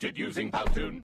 created using Powtoon.